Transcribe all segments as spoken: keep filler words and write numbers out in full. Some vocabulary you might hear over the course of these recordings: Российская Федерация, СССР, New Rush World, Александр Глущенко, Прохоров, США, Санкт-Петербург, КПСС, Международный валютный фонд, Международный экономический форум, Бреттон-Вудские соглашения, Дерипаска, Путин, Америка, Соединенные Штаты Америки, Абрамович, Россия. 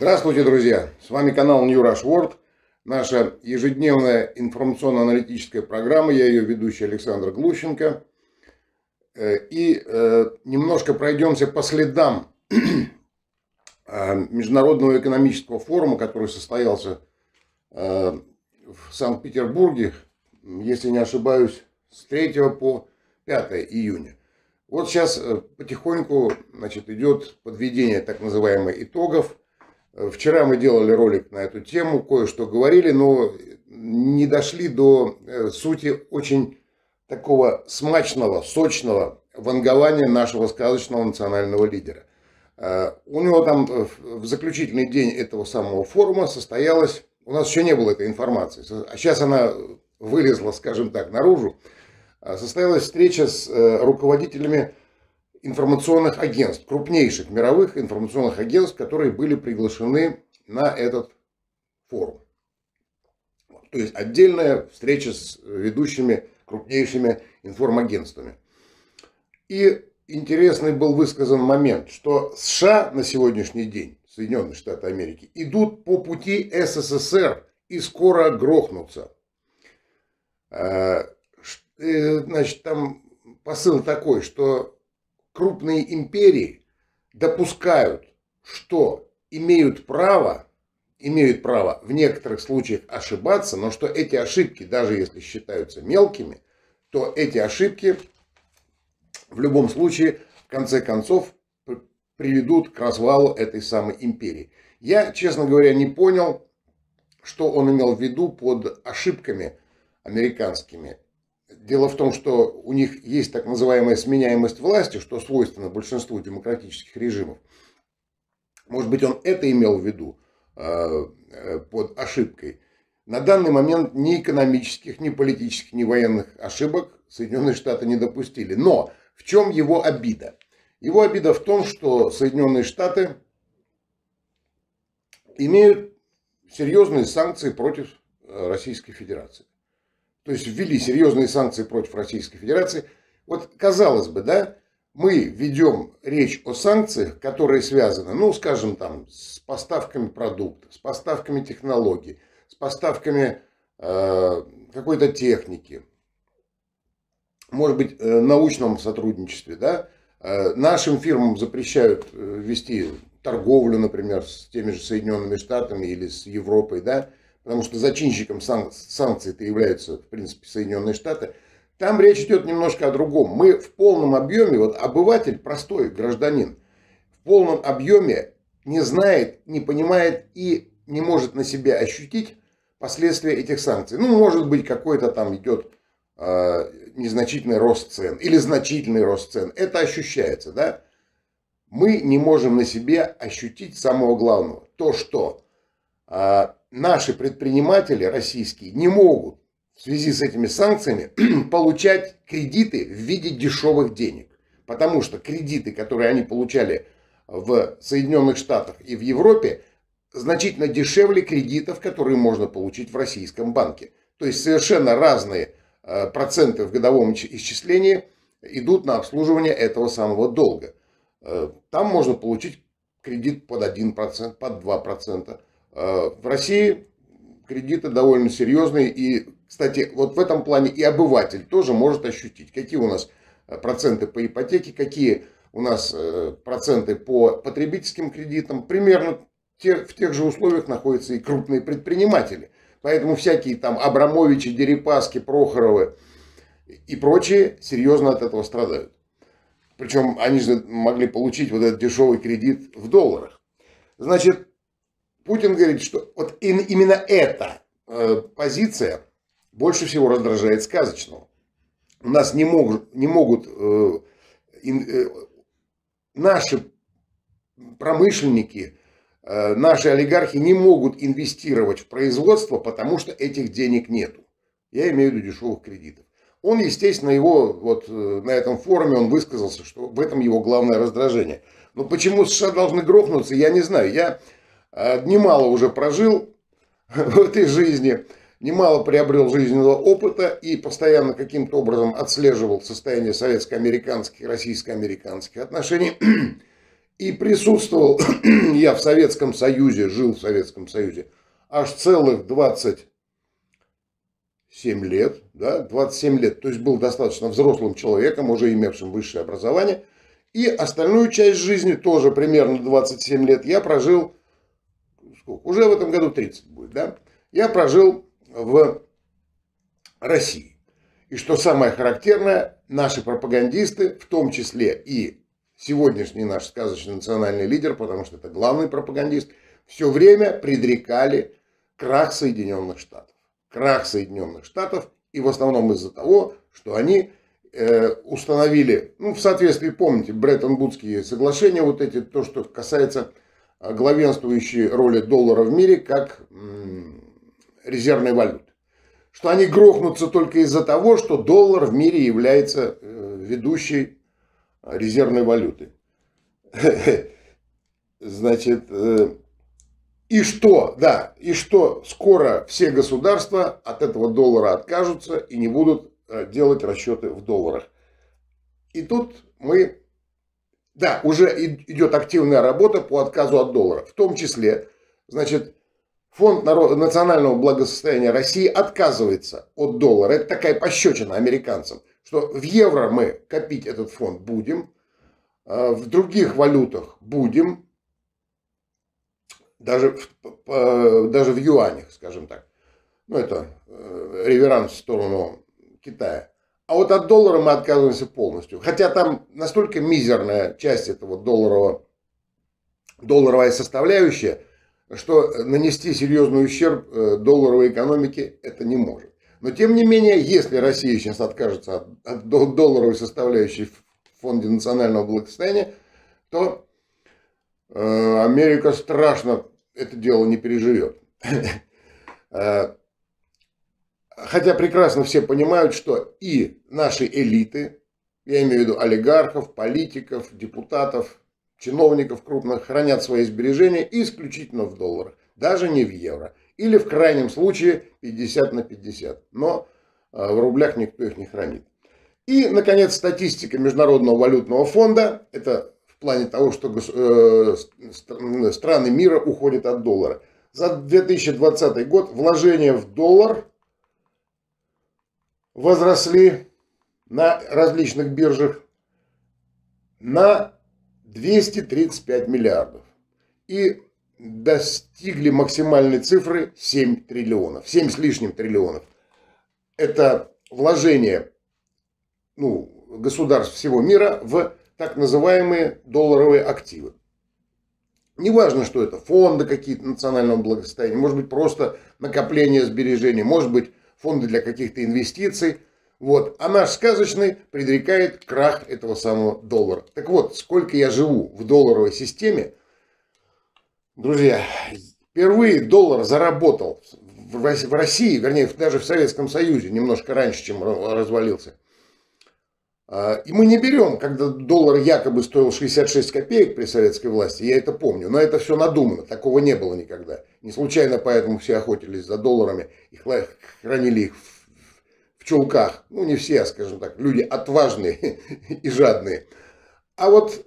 Здравствуйте, друзья! С вами канал New Rush World, наша ежедневная информационно-аналитическая программа. Я ее ведущий Александр Глущенко. И немножко пройдемся по следам Международного экономического форума, который состоялся в Санкт-Петербурге, если не ошибаюсь, с третьего по пятое июня. Вот сейчас потихоньку, значит, идет подведение так называемых итогов. Вчера мы делали ролик на эту тему, кое-что говорили, но не дошли до сути очень такого смачного, сочного вангования нашего сказочного национального лидера. У него там в заключительный день этого самого форума состоялось, у нас еще не было этой информации, а сейчас она вылезла, скажем так, наружу, состоялась встреча с руководителями информационных агентств, крупнейших мировых информационных агентств, которые были приглашены на этот форум. То есть отдельная встреча с ведущими крупнейшими информагентствами. И интересный был высказан момент, что США на сегодняшний день, Соединенные Штаты Америки, идут по пути СССР и скоро грохнутся. Значит, там посыл такой, что крупные империи допускают, что имеют право, имеют право в некоторых случаях ошибаться, но что эти ошибки, даже если считаются мелкими, то эти ошибки в любом случае, в конце концов, приведут к развалу этой самой империи. Я, честно говоря, не понял, что он имел в виду под ошибками американскими. Дело в том, что у них есть так называемая сменяемость власти, что свойственно большинству демократических режимов. Может быть, он это имел в виду э, под ошибкой. На данный момент ни экономических, ни политических, ни военных ошибок Соединенные Штаты не допустили. Но в чем его обида? Его обида в том, что Соединенные Штаты имеют серьезные санкции против Российской Федерации. То есть ввели серьезные санкции против Российской Федерации. Вот казалось бы, да, мы ведем речь о санкциях, которые связаны, ну, скажем, там, с поставками продуктов, с поставками технологий, с поставками э, какой-то техники, может быть, э, научном сотрудничестве, да. Э, нашим фирмам запрещают э, вести торговлю, например, с теми же Соединенными Штатами или с Европой, да. Потому что зачинщиком санкций-то являются, в принципе, Соединенные Штаты. Там речь идет немножко о другом. Мы в полном объеме, вот обыватель, простой гражданин, в полном объеме не знает, не понимает и не может на себя ощутить последствия этих санкций. Ну, может быть, какой-то там идет э, незначительный рост цен или значительный рост цен. Это ощущается, да? Мы не можем на себе ощутить самого главного. То, что... Э, Наши предприниматели российские не могут в связи с этими санкциями получать кредиты в виде дешевых денег. Потому что кредиты, которые они получали в Соединенных Штатах и в Европе, значительно дешевле кредитов, которые можно получить в российском банке. То есть совершенно разные проценты в годовом исчислении идут на обслуживание этого самого долга. Там можно получить кредит под один процент, под два процента. В России кредиты довольно серьезные. И, кстати, вот в этом плане и обыватель тоже может ощутить, какие у нас проценты по ипотеке, какие у нас проценты по потребительским кредитам. Примерно в тех же условиях находятся и крупные предприниматели. Поэтому всякие там Абрамовичи, Дерипаски, Прохоровы и прочие серьезно от этого страдают. Причем они же могли получить вот этот дешевый кредит в долларах. Значит, Путин говорит, что вот именно эта э, позиция больше всего раздражает сказочного. У нас не могут, не могут э, э, наши промышленники, э, наши олигархи не могут инвестировать в производство, потому что этих денег нету. Я имею в виду дешевых кредитов. Он, естественно, его вот э, на этом форуме он высказался, что в этом его главное раздражение. Но почему США должны грохнуться, я не знаю. Я немало уже прожил в этой жизни, немало приобрел жизненного опыта и постоянно каким-то образом отслеживал состояние советско-американских и российско-американских отношений. И присутствовал я в Советском Союзе, жил в Советском Союзе аж целых двадцать семь лет, да, двадцать семь лет, то есть был достаточно взрослым человеком, уже имевшим высшее образование. И остальную часть жизни, тоже примерно двадцать семь лет, я прожил, сколько? Уже в этом году тридцать будет, да? Я прожил в России. И что самое характерное, наши пропагандисты, в том числе и сегодняшний наш сказочный национальный лидер, потому что это главный пропагандист, все время предрекали крах Соединенных Штатов. Крах Соединенных Штатов, и в основном из-за того, что они э, установили, ну, в соответствии, помните, Бреттон-Вудские соглашения, вот эти, то, что касается главенствующей роли доллара в мире как м, резервной валюты. Что они грохнутся только из-за того, что доллар в мире является э, ведущей резервной валютой. Значит... Э, И что, да, и что скоро все государства от этого доллара откажутся и не будут делать расчеты в долларах. И тут мы, да, уже идет активная работа по отказу от доллара. В том числе, значит, Фонд национального благосостояния России отказывается от доллара. Это такая пощечина американцам, что в евро мы копить этот фонд будем, в других валютах будем. Даже в, даже в юанях, скажем так. Ну, это реверанс в сторону Китая. А вот от доллара мы отказываемся полностью. Хотя там настолько мизерная часть этого долларового, долларовая составляющая, что нанести серьезный ущерб долларовой экономике это не может. Но, тем не менее, если Россия сейчас откажется от, от долларовой составляющей в Фонде национального благосостояния, то Америка страшно это дело не переживет. Хотя прекрасно все понимают, что и наши элиты, я имею в виду олигархов, политиков, депутатов, чиновников крупных, хранят свои сбережения исключительно в долларах, даже не в евро. Или в крайнем случае пятьдесят на пятьдесят. Но в рублях никто их не хранит. И, наконец, статистика Международного валютного фонда. Это в плане того, что э, страны мира уходят от доллара. За две тысячи двадцатый год вложения в доллар возросли на различных биржах на двести тридцать пять миллиардов. И достигли максимальной цифры семь триллионов. семь с лишним триллионов. Это вложение, ну, государств всего мира в так называемые долларовые активы. Неважно, что это фонды какие-то национального благосостояния, может быть просто накопление сбережений, может быть фонды для каких-то инвестиций. Вот. А наш сказочный предрекает крах этого самого доллара. Так вот, сколько я живу в долларовой системе, друзья, впервые доллар заработал в России, вернее даже в Советском Союзе, немножко раньше, чем развалился. И мы не берем, когда доллар якобы стоил шестьдесят шесть копеек при советской власти, я это помню, но это все надумано, такого не было никогда. Не случайно поэтому все охотились за долларами и хранили их в чулках. Ну, не все, скажем так, люди отважные и жадные. А вот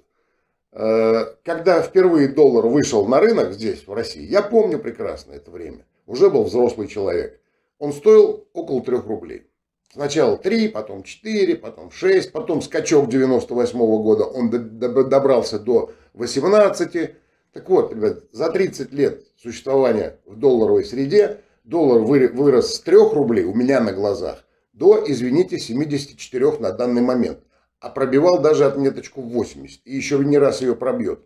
когда впервые доллар вышел на рынок здесь, в России, я помню прекрасно это время, уже был взрослый человек, он стоил около трёх рублей. Сначала три, потом четыре, потом шесть, потом скачок девяносто восьмого года, он добрался до восемнадцати. Так вот, ребят, за тридцать лет существования в долларовой среде доллар вырос с трёх рублей у меня на глазах до, извините, семидесяти четырёх на данный момент. А пробивал даже отметочку восемьдесят и еще не раз ее пробьет.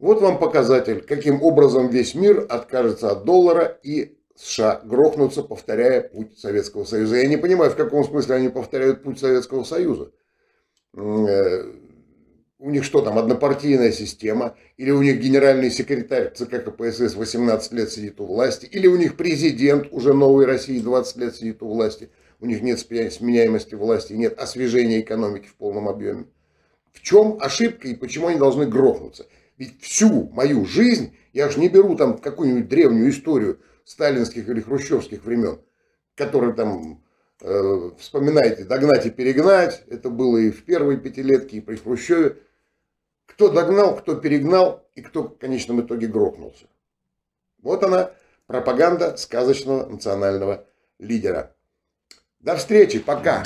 Вот вам показатель, каким образом весь мир откажется от доллара и США грохнутся, повторяя путь Советского Союза. Я не понимаю, в каком смысле они повторяют путь Советского Союза. У них что там, однопартийная система? Или у них генеральный секретарь ЦК КПСС восемнадцать лет сидит у власти? Или у них президент уже новой России двадцать лет сидит у власти? У них нет сменяемости власти, нет освежения экономики в полном объеме. В чем ошибка и почему они должны грохнуться? Ведь всю мою жизнь, я же не беру там какую-нибудь древнюю историю сталинских или хрущевских времен, которые там, э, вспоминаете, догнать и перегнать, это было и в первой пятилетке, и при Хрущеве. Кто догнал, кто перегнал и кто в конечном итоге грохнулся. Вот она, пропаганда сказочного национального лидера. До встречи, пока!